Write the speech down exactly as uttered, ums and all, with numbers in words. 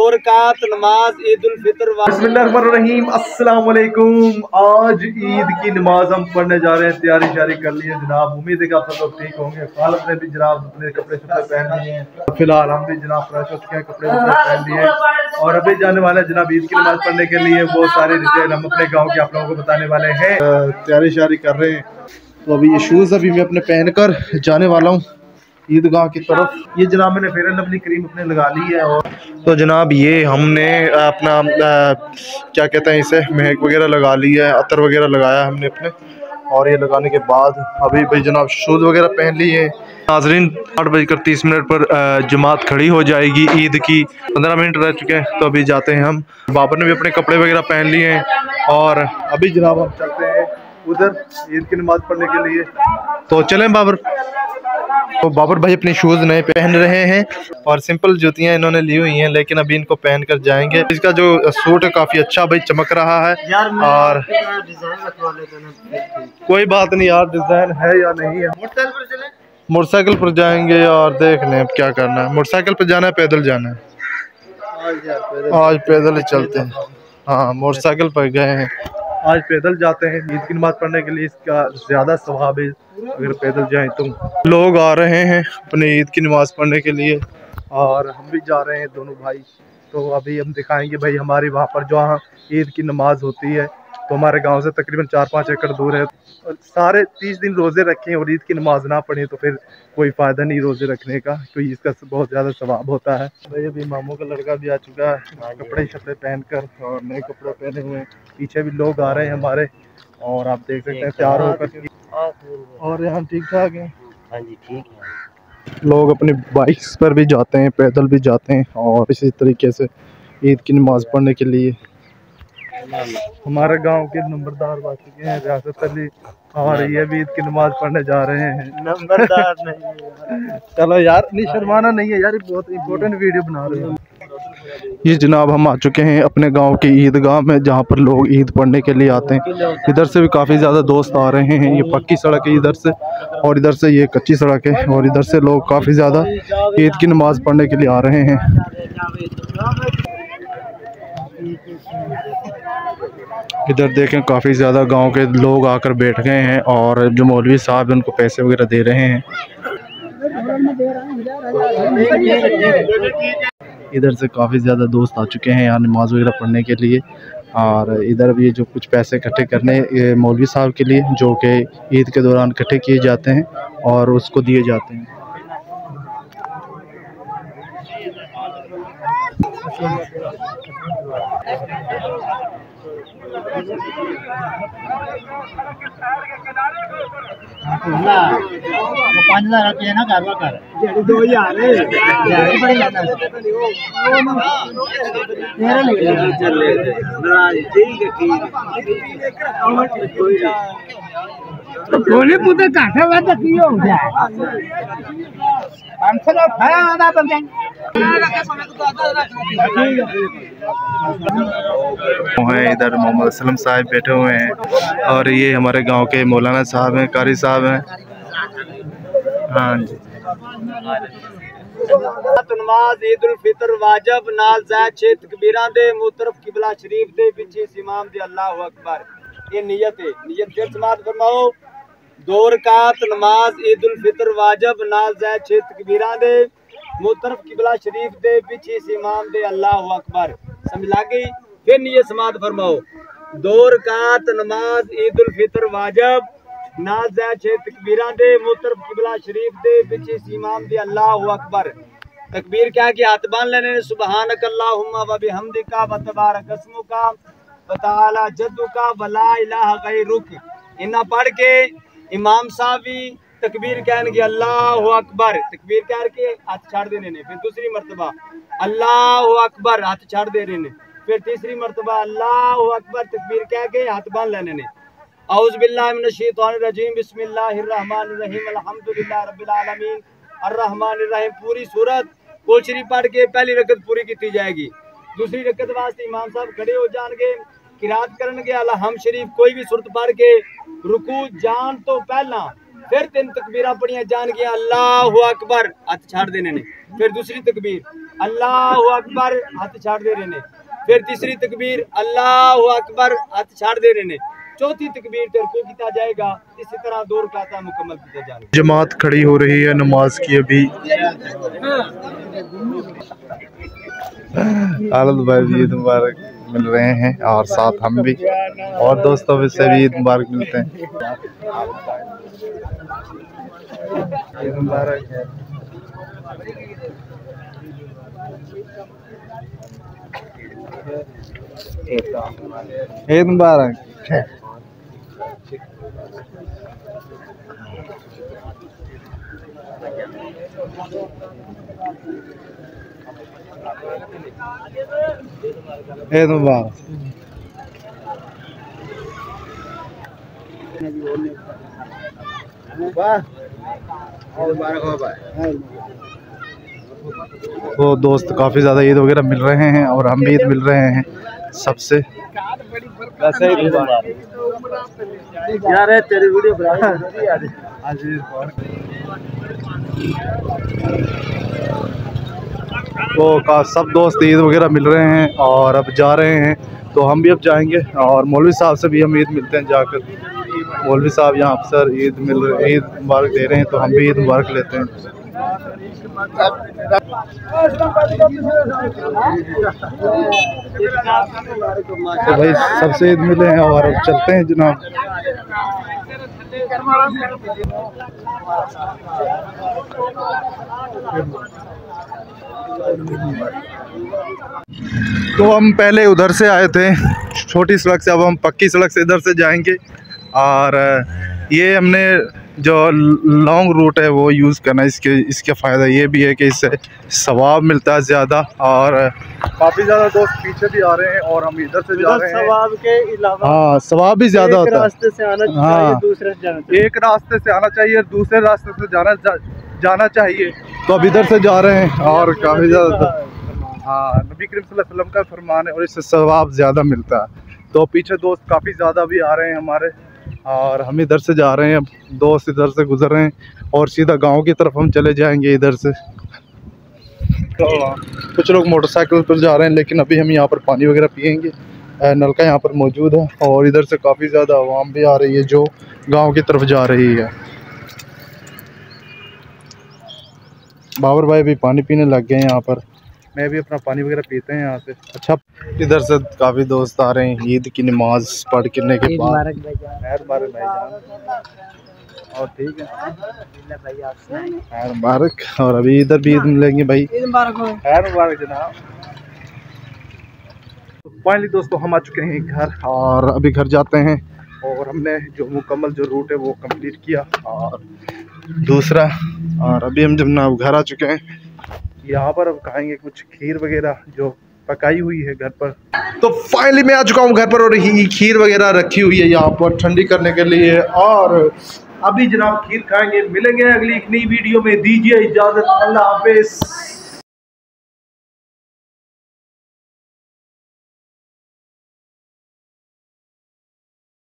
और कात नमाज ईद उल फितर। बिस्मिल्लाहिर्रहमानिर्रहीम, अस्सलाम वालेकुम। आज ईद की नमाज हम पढ़ने जा रहे हैं, तैयारी शारी कर ली है जनाब। उम्मीद है कि आप सब लोग ठीक होंगे। खालद ने भी जनाब अपने कपड़े शपड़े पहन लिए हैं, फिलहाल हम भी जनाब फ्रेश हो चुके हैं, कपड़े शपड़े पहन लिए हैं और अभी जाने वाले हैं जनाब ईद की नमाज पढ़ने के लिए। वो सारे डिटेल हम अपने गाँव के आप लोगों को बताने वाले हैं। तैयारी शारी कर रहे हैं, तो अभी ये शूज़ अभी मैं अपने पहन कर जाने वाला हूँ ईदगाह की तरफ। ये जनाब मैंने फेयर एंड लवली क्रीम अपने लगा ली है। और तो जनाब ये हमने अपना क्या कहते हैं इसे, महक वगैरह लगा ली है, अतर वगैरह लगाया हमने अपने। और ये लगाने के बाद अभी भाई जनाब शूज़ वगैरह पहन लिए। नाजरीन आठ बजकर तीस मिनट पर जमात खड़ी हो जाएगी ईद की, पंद्रह मिनट रह चुके हैं तो अभी जाते हैं हम। बाबर ने भी अपने कपड़े वगैरह पहन लिए हैं और अभी जनाब हम चलते हैं उधर ईद की नमाज़ पढ़ने के लिए। तो चलें बाबर। तो बाबर भाई अपने शूज़ नए पहन रहे हैं और सिंपल जूतियां इन्होंने ली हुई हैं, लेकिन अभी इनको पहन कर जाएंगे। इसका जो सूट है काफ़ी अच्छा भाई चमक रहा है यार। और कोई बात नहीं यार, डिज़ाइन है या नहीं है। मोटरसाइकिल पर जाएंगे और देख लें क्या करना है। मोटरसाइकिल पर जाना है, पैदल जाना है, आज पैदल ही चलते हैं। हाँ मोटरसाइकिल पर गए हैं, आज पैदल जाते हैं ईद की नमाज पढ़ने के लिए। इसका ज़्यादा सवाब है अगर पैदल जाएं। तो लोग आ रहे हैं अपने ईद की नमाज पढ़ने के लिए और हम भी जा रहे हैं दोनों भाई। तो अभी हम दिखाएंगे भाई हमारे वहाँ पर जहाँ ईद की नमाज होती है, तो हमारे गांव से तकरीबन चार पाँच एकड़ दूर है। सारे तीस दिन रोज़े रखें और ईद की नमाज ना पढ़ें तो फिर कोई फ़ायदा नहीं रोज़े रखने का, क्योंकि इसका बहुत ज़्यादा सवाब होता है। भाई अभी मामों का लड़का भी आ चुका है, कपड़े शपड़े पहनकर और नए कपड़े पहने हुए हैं। पीछे भी लोग आ रहे हैं हमारे और आप देख सकते हैं तैयार होकर। और यहाँ ठीक ठाक है। हाँ जी ठीक है। लोग अपनी बाइक्स पर भी जाते हैं, पैदल भी जाते हैं और इसी तरीके से ईद की नमाज पढ़ने के लिए। हमारे गांव के नंबरदार बाकी के हैं, रियासत अली और ये भी ईद की नमाज पढ़ने जा रहे हैं। नंबरदार नहीं चलो यार, नहीं शर्माना नहीं है यार, बहुत इम्पोर्टेंट वीडियो बना रहे हैं। ये जनाब हम आ चुके हैं अपने गांव के ईदगाह में, जहां पर लोग ईद पढ़ने के लिए आते हैं। इधर से भी काफ़ी ज़्यादा दोस्त आ रहे हैं। ये पक्की सड़क है इधर से, और इधर से ये कच्ची सड़क है, और इधर से लोग काफ़ी ज़्यादा ईद की नमाज पढ़ने के लिए आ रहे हैं। इधर देखें काफ़ी ज़्यादा गांव के लोग आकर बैठ गए हैं और जो मौलवी साहब उनको पैसे वगैरह दे रहे हैं। इधर से काफ़ी ज़्यादा दोस्त आ चुके हैं यहाँ नमाज वगैरह पढ़ने के लिए। और इधर भी जो कुछ पैसे इकट्ठे करने मौलवी साहब के लिए, जो कि ईद के दौरान इकट्ठे किए जाते हैं और उसको दिए जाते हैं। बोले मुझे काठा वादा क्यों हो गया? पाँच सौ खाया आधा बंदे। इधर मोहम्मद असलम साहब बैठे हुए हैं और ये हमारे गांव के मौलाना साहब हैं, कारी साहब हैं। हाँ जी नमाज ईद उल फितर वाजिब नाल ज़ायद छे तकबीरां दे मुतरफ किबला शरीफ दे पीछे इमाम दे अल्लाहू अकबर। ये नियत है, नियत जल्द समाप्त फरमाओ। दो रकात नमाज ईद उल फितर वाजिब नाल ज़ायद छे तकबीरां दे मुतरफ किबला शरीफ दे पीछे इमाम दे अल्लाहू अकबर। समझ ला गई? फिर नियत समाप्त फरमाओ। दो रकात नमाज ईद उल फितर वाजिब नाल ज़ायद छे तकबीरां दे मुतरफ किबला शरीफ दे पीछे इमाम दे अल्लाहू अकबर। तकबीर क्या कि आतबान लेने सुबहानक अल्लाहुम्मा व बिहमदिका व तबारक अस्मुका व तआला जद्दुका व ला इलाहा गैरुक। इन्ना पढ़ के इमाम साहब भी तकबीर कहने अल्लाह अकबर, तकबीर कह के हाथ छाड़ दे रहे। फिर दूसरी मरतबा अल्लाह अकबर हाथ छाड़ दे रहे। फिर तीसरी मरतबा अल्लाह अकबर तकबीर कह के हाथ बांध लेने ने। औज़ बिल्लाहि मिनश शैतानिर रजीम, बिस्मिल्लाहिर रहमानिर रहीम, अल्हम्दुलिल्लाहि रब्बिल आलमीन, अर्रहमानिर रहीम। पूरी सूरत कुल शरीफ पढ़ के पहली रकत पूरी की जाएगी। दूसरी रकत वास्ते इमाम साहब खड़े हो जाएंगे, किरात करनगे अलहम शरीफ कोई भी सूरत पढ़ के। रुकू जान तो पहला फिर तीन तकबीर पढ़िया जान गया अल्लाह अकबर हाथ छाड़ देने ने। फिर दूसरी तकबीर अल्लाहू अकबर हथ छाड़ दे रहे ने। फिर तीसरी तकबीर अल्लाहू अकबर हथ छाड़ दे रहे ने। चौथी तकबीर तरको किया जाएगा। इसी तरह दौर का आता मुकम्मल किया जाएगा। जमात खड़ी हो रही है नमाज की। अभी आलत भाई ईद मुबारक मिल रहे हैं और साथ हम भी और दोस्तों भी सभी ईद मुबारक मिलते हैं। ईद मुबारक है। ईद मुबारक। ईद मुबारक। तो दोस्त काफ़ी ज़्यादा ईद वगैरह मिल रहे हैं और हम भी ईद मिल रहे हैं सबसे। यार है तेरी वीडियो तो का सब दोस्त ईद वगैरह मिल रहे हैं और अब जा रहे हैं। तो हम भी अब जाएंगे और मौलवी साहब से भी हम ईद मिलते हैं जाकर। मौलवी साहब यहाँ अक्सर ईद मिल ईद मुबारक दे रहे हैं तो हम भी ईद मुबारक लेते हैं। तो भाई सबसे ईद मिले हैं और अब चलते हैं जनाब। तो हम पहले उधर से आए थे छोटी सड़क से, अब हम पक्की सड़क से इधर से जाएंगे। और ये हमने जो लॉन्ग रूट है वो यूज़ करना, इसके इसका फ़ायदा ये भी है कि इससे सवाब मिलता है ज़्यादा। और काफ़ी ज़्यादा दोस्त पीछे भी आ रहे हैं और हम इधर से जा रहे हैं। सवाब के अलावा हाँ सवाब भी ज़्यादा होता है। एक रास्ते से आना चाहिए हाँ, दूसरे से जाना चाहिए। एक रास्ते से आना चाहिए और दूसरे रास्ते से जाना जा, जाना चाहिए। तो अब इधर से जा रहे हैं और काफ़ी ज़्यादा हाँ नबी करीम सल्लल्लाहु अलैहि वसल्लम का फरमान है और इससे सवाब ज़्यादा मिलता है। तो पीछे दोस्त काफ़ी ज़्यादा भी आ रहे हैं हमारे और हम इधर से जा रहे हैं। अब दोस्त इधर से गुजर रहे हैं और सीधा गांव की तरफ हम चले जाएंगे इधर से। तो कुछ लोग मोटरसाइकिल पर जा रहे हैं लेकिन अभी हम यहाँ पर पानी वगैरह पियेंगे। नलका यहाँ पर मौजूद है और इधर से काफ़ी ज़्यादा आवाम भी आ रही है जो गांव की तरफ जा रही है। बाबर भाई भी पानी पीने लग गए हैं यहाँ पर। मैं भी अपना पानी वगैरह पीते हैं यहाँ से। अच्छा इधर से काफ़ी दोस्त आ रहे हैं ईद की नमाज पढ़ करने के बाद। और ठीक है मुबारक। और अभी इधर भी ईद मिलेंगे भाई। मुबारक जनाब। फाइनली दोस्तों हम आ चुके हैं घर और अभी घर जाते हैं। और हमने जो मुकम्मल जो रूट है वो कंप्लीट किया और दूसरा। और अभी हम जब ना घर आ चुके हैं यहाँ पर अब खाएंगे कुछ खीर वगैरह जो पकाई हुई है घर पर। तो फाइनली मैं आ चुका हूँ घर पर और खीर वगैरह रखी हुई है यहाँ पर ठंडी करने के लिए। और अभी जनाब खीर खाएंगे। मिलेंगे अगली एक नई वीडियो में। दीजिए इजाज़त। अल्लाह हाफिज़।